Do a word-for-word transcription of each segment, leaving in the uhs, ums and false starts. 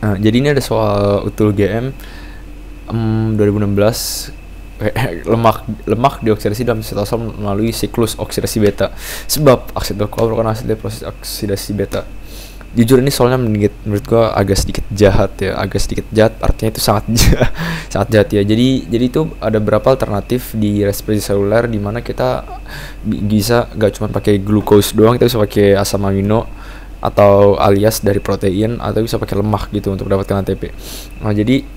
Nah, jadi ini ada soal utul U G M um, dua ribu enam belas. lemak lemak dioksidasi dalam sitosol melalui siklus oksidasi beta. Sebab acetyl-CoA merupakan hasil dari proses oksidasi beta. Jujur ini soalnya menurut, menurut gue agak sedikit jahat ya, agak sedikit jahat artinya itu sangat jahat, sangat jahat ya. Jadi jadi itu ada berapa alternatif di respirasi seluler di mana kita bisa gak cuma pakai glukose doang, kita bisa pakai asam amino atau alias dari protein atau bisa pakai lemak gitu untuk mendapatkan A T P. Nah, jadi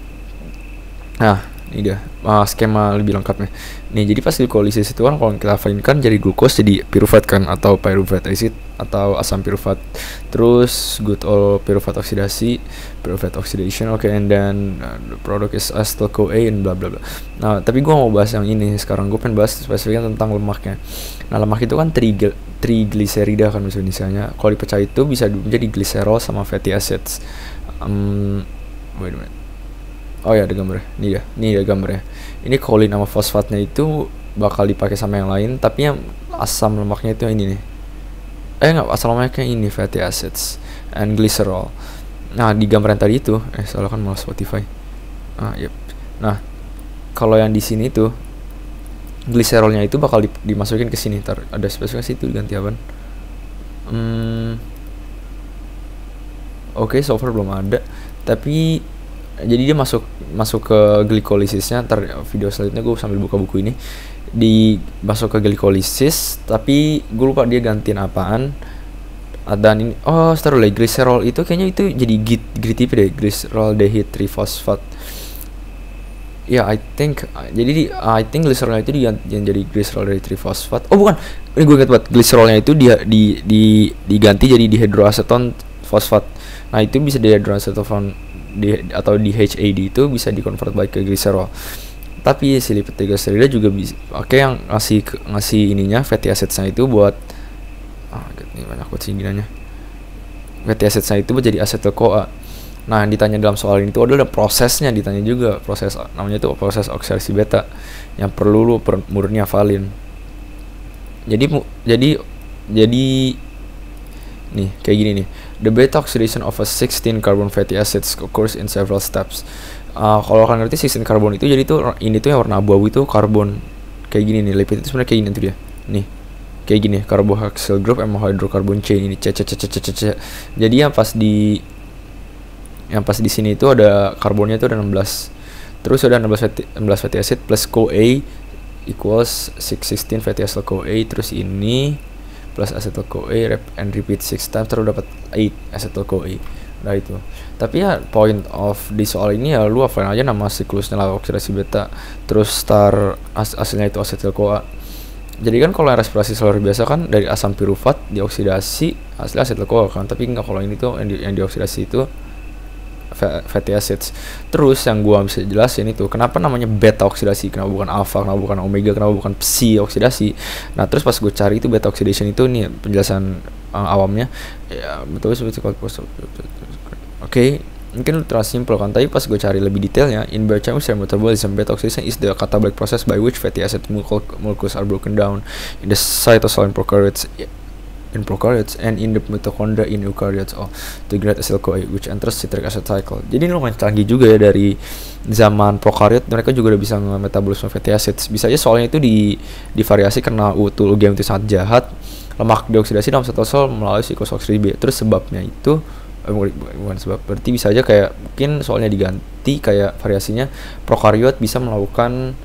nah ini dia uh, skema lebih lengkapnya. Nih, jadi pas glikolisis itu kan kalau kita valinkan jadi glukos jadi piruvat kan, atau piruvat acid atau asam piruvat. Terus good old piruvat oksidasi, piruvat oxidation, oke, okay, and then uh, the product is acetyl-CoA and bla bla bla. Nah, tapi gua mau bahas yang ini sekarang, gua pengen bahas spesifiknya tentang lemaknya. Nah, lemak itu kan trigl triglycerida kan bahasa Indonesianya. Kalau dipecah itu bisa menjadi glycerol sama fatty acids. Um, wait a minute. Oh ya, ada gambarnya. Ini dia, ini dia gambarnya. Ini kolin sama fosfatnya itu bakal dipakai sama yang lain, tapi yang asam lemaknya itu yang ini nih. Eh nggak, asam lemaknya ini fatty acids and glycerol. Nah, di gambaran tadi itu, eh salah kan malah Spotify. Ah, yep. Nah, kalau yang di sini tuh glycerolnya itu bakal di, dimasukin ke sini. Ntar ada spesifikasi itu diganti apa? Hmm. Oke, okay, so far belum ada, tapi jadi dia masuk masuk ke glikolisisnya. Ntar video selanjutnya gue sambil buka buku ini di masuk ke glikolisis, tapi gue lupa dia gantiin apaan. Dan ini oh setelah lagi glycerol itu kayaknya itu jadi G T P deh, glycerol dehidroaseton fosfat. Ya, yeah, I think uh, jadi di, uh, I think glycerol itu dia yang jadi glycerol dehidroaseton fosfat. Oh bukan, ini gue ingat banget, glycerolnya itu dia di, di diganti jadi dihidroaseton fosfat. Nah, itu bisa dihidroaseton Di, atau di H A D itu bisa dikonvert balik ke glycerol. Tapi silipet triglycerida juga bisa. Oke, okay, yang ngasih ngasih ininya fatty acidsnya itu buat ah ini banyak buat singginannya. Fatty acidsnya itu menjadi acetyl-CoA. Nah, yang ditanya dalam soal ini itu adalah prosesnya, ditanya juga proses namanya itu proses oksidasi beta yang perlu lu per, murni hafalin. Jadi jadi jadi nih kayak gini nih. The beta oxidation of a sixteen carbon fatty acids occurs in several steps. Uh, kalau kalian ngerti sixteen carbon itu, jadi tuh ini tuh yang warna abu-abu itu karbon. Kayak gini nih, lipid itu sebenarnya kayak gini tuh dia. Nih. Kayak gini, carboxyl group sama hydrocarbon chain ini. C -c -c -c -c -c -c. Jadi yang pas di yang pas di sini itu ada karbonnya itu ada enam belas. Terus ada enam belas fatty, enam belas fatty acid plus CoA equals six sixteen fatty acid CoA. Terus ini plus acetyl-CoA and repeat six times, terus dapat eight acetyl-CoA. Nah itu. Tapi ya point of di soal ini ya lu hafalin aja nama siklusnya lah, oksidasi beta, terus star as hasilnya itu acetyl-CoA. Jadi kan kalau respirasi seluler biasa kan dari asam piruvat dioksidasi hasilnya acetyl-CoA kan, tapi enggak kalau ini tuh yang, di, yang dioksidasi itu fatty acids. Terus yang gua bisa jelasin itu kenapa namanya beta oksidasi, kenapa bukan alpha, kenapa bukan omega, kenapa bukan psi oksidasi. Nah, terus pas gue cari itu beta oxidation itu nih penjelasan uh, awamnya. Ya, betul seperti kalau oke, mungkin terlalu simpel kan, tapi pas gue cari lebih detailnya, in biochemistry metabolism, beta oxidation is the catabolic process by which fatty acid molecules are broken down in the cytosol and prokaryotes. In prokaryotes and in the mitochondria in eukaryotes, oh, to create acetyl-CoA which enters citric acid cycle. Jadi ini lumayan canggih juga ya, dari zaman prokaryot mereka juga udah bisa metabolisme fatty acids. Bisa aja soalnya itu di divariasi karena utul U G M itu sangat jahat. Lemak dioksidasi dalam sitosol melalui siklus oksidasi beta. Terus sebabnya itu eh, bukan sebab, berarti bisa aja kayak mungkin soalnya diganti kayak variasinya prokaryot bisa melakukan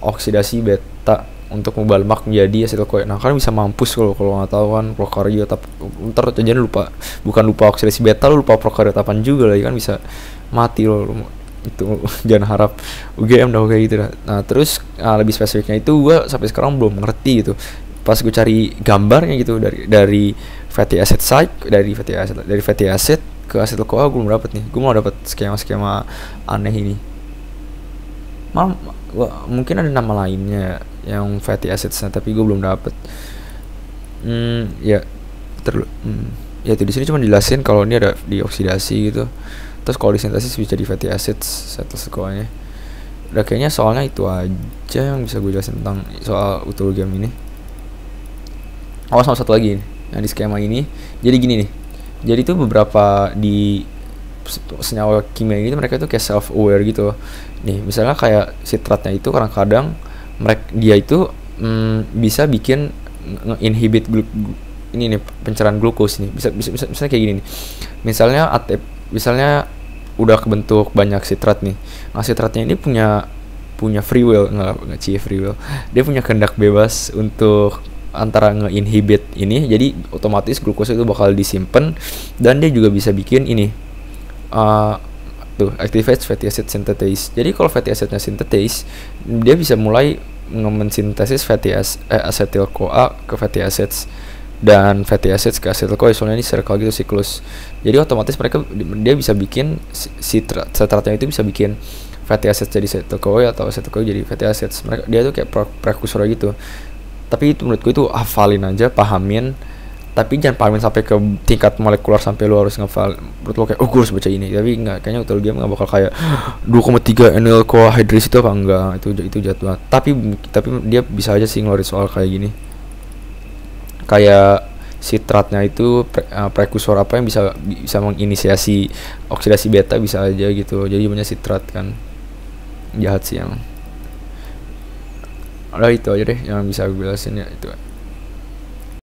oksidasi beta untuk mengubah lemak menjadi acetyl-CoA. Nah, kan bisa mampus kalau kalau nggak tahu kan prokaryot, tapi ntar jangan lupa, bukan lupa oksidasi beta, lu lupa prokaryot apaan juga lagi kan bisa mati lo itu. Jangan harap U G M dah kayak gitu dah. Nah, terus nah, lebih spesifiknya itu gua sampai sekarang belum ngerti gitu. Pas gue cari gambarnya gitu dari dari fatty acid cycle, dari fatty acid dari fatty acid ke acetyl-CoA gue belum dapat nih. Gue mau dapat skema-skema aneh ini. Mal gua, mungkin ada nama lainnya yang fatty acidsnya tapi gue belum dapet. hmm ya terlalu hmm. Ya itu di sini cuma dijelasin kalau ini ada dioksidasi gitu, terus kalau disintesis bisa jadi fatty acids atau sekolahnya udah. Kayaknya soalnya itu aja yang bisa gue jelasin tentang soal utul game ini. Oh sama satu lagi yang di skema ini, jadi gini nih, jadi itu beberapa di senyawa kimia gitu, mereka itu kayak self aware gitu. Nih misalnya kayak sitratnya itu kadang-kadang mereka dia itu mm, bisa bikin nge-inhibit ini nih pencerahan glukosa nih. Bisa bisa bisa kayak gini nih. Misalnya A T P, misalnya udah kebentuk banyak sitrat nih. Nah, sitratnya ini punya punya free will, enggak enggak cie free will. Dia punya kehendak bebas untuk antara nge-inhibit ini, jadi otomatis glukosa itu bakal disimpan, dan dia juga bisa bikin ini uh, tuh activate fatty acid synthetase. Jadi kalau fatty acidnya synthetase, dia bisa mulai ngemensintesis fatty as eh, acetyl-CoA ke fatty acids dan fatty acids ke acetyl-CoA. Soalnya ini circle gitu, siklus. Jadi otomatis mereka dia bisa bikin sitrat, sitratnya itu bisa bikin fatty acids jadi acetyl-CoA atau acetyl-CoA jadi fatty acids. Mereka dia tuh kayak prekursor gitu. Tapi itu menurutku itu hafalin aja, pahamin, tapi jangan pahamin sampai ke tingkat molekular sampai lu harus ngefal. Menurut lu kayak, oh gue harus baca ini, tapi enggak, kayaknya utul dia nggak bakal kayak dua koma tiga enol CoA hydris itu apa enggak, itu itu jatuh. Tapi tapi dia bisa aja sih ngeluarin soal kayak gini, kayak sitratnya itu pre, uh, prekursor apa yang bisa bisa menginisiasi oksidasi beta, bisa aja gitu. Jadi namanya sitrat kan, jahat sih emang. Udah itu aja deh yang bisa gue jelasin ya, itu.